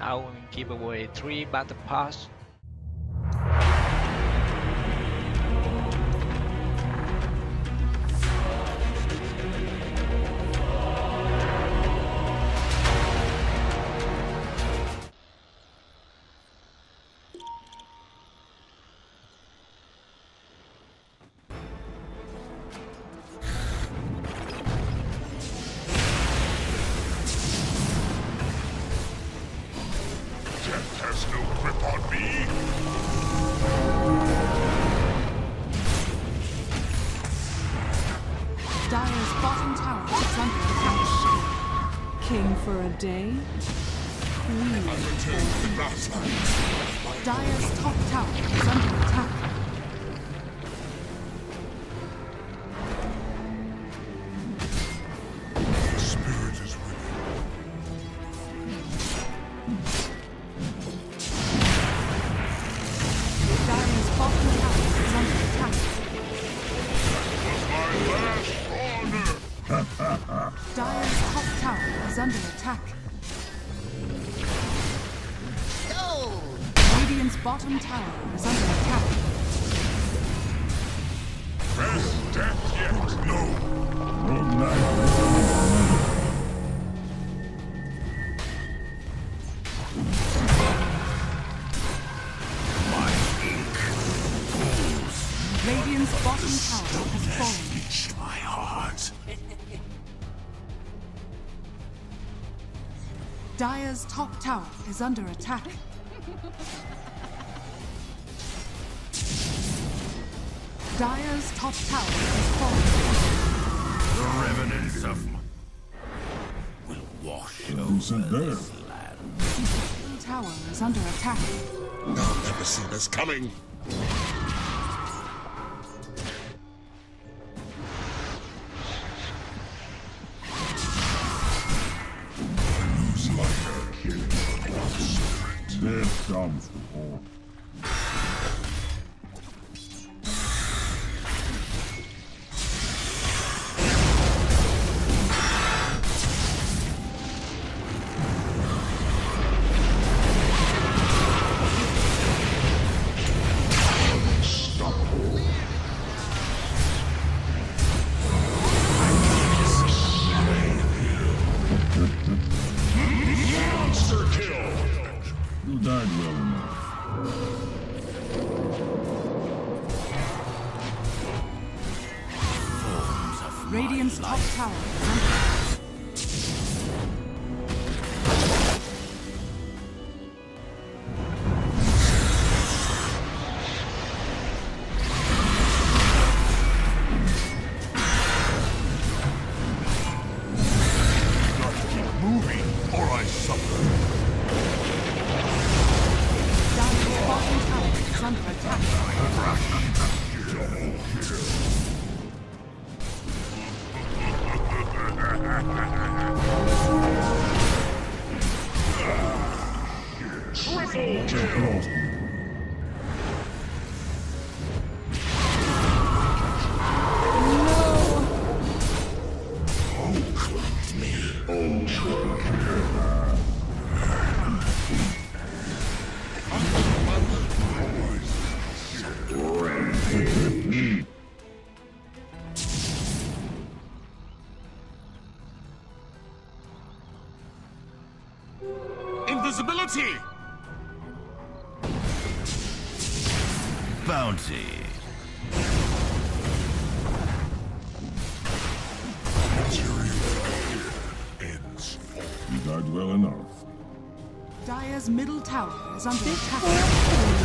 I will give away 3 battle pass. Dire's bottom tower is under attack. King for a day? I return to the grasslands. Dire's top tower is under attack. The spirit is winning. Dire's bottom tower is under attack. That was my last. Dire's top tower is under attack. No! Radiant's bottom tower is under attack. Best death yet! No! My ink pulls. Radiant's bottom tower has fallen. Itched my heart. Dire's top tower is under attack. Dire's top tower is falling. The remnants of will wash over this land. The tower is under attack. I'll never see this coming. This comes before. Radiant's top tower is under attack. Gotta keep moving, or I suffer. Dire's bottom tower is under attack. Triple kill! Invisibility! Bounty! Ends. You died well enough. Dire's middle tower is under attack.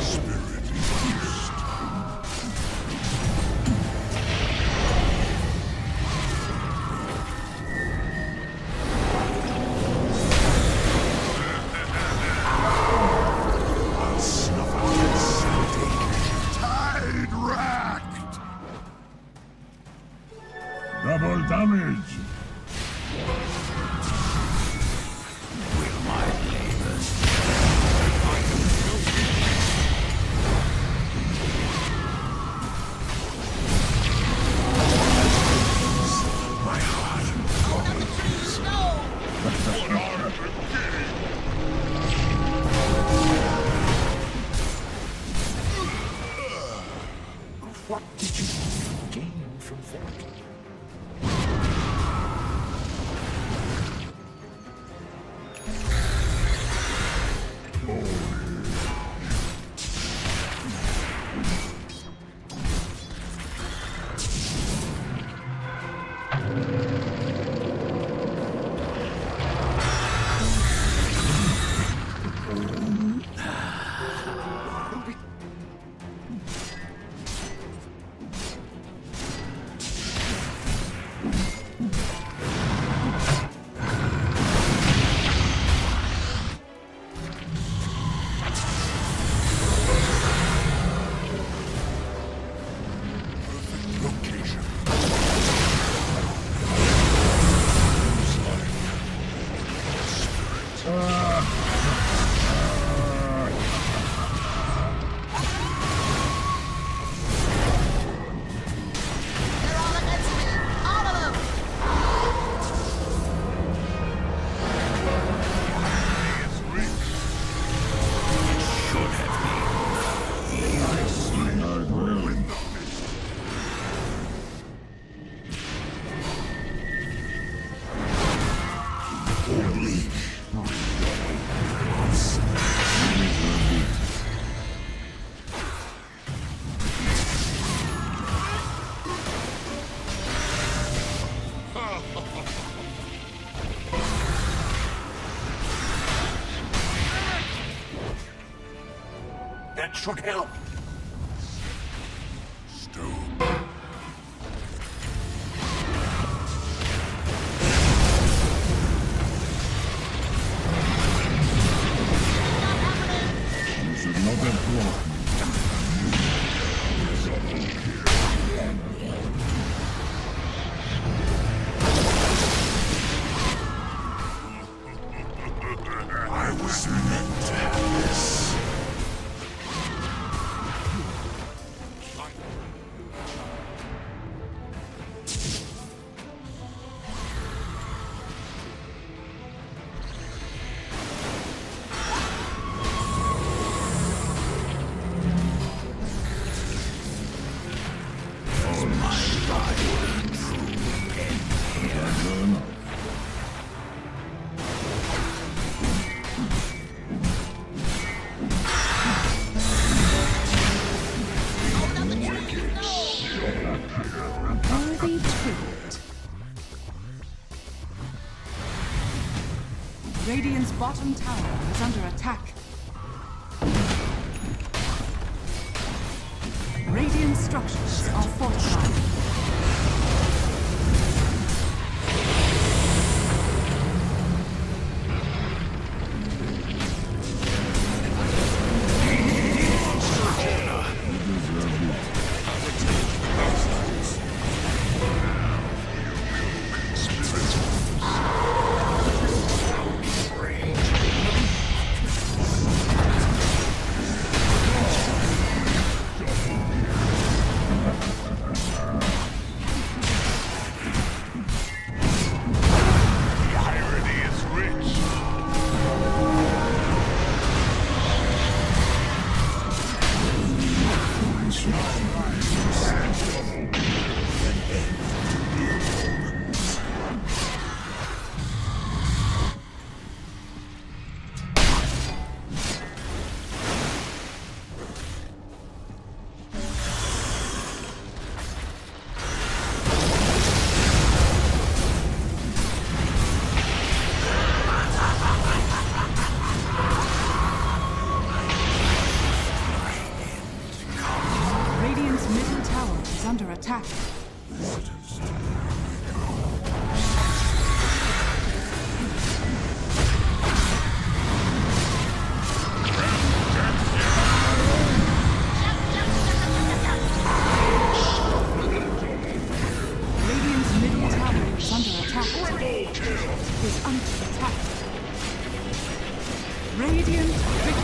Spirit is double damage! Will my labors... That should help. Radiant's bottom tower is under attack. Radiant structures are fortified. Radiant victory.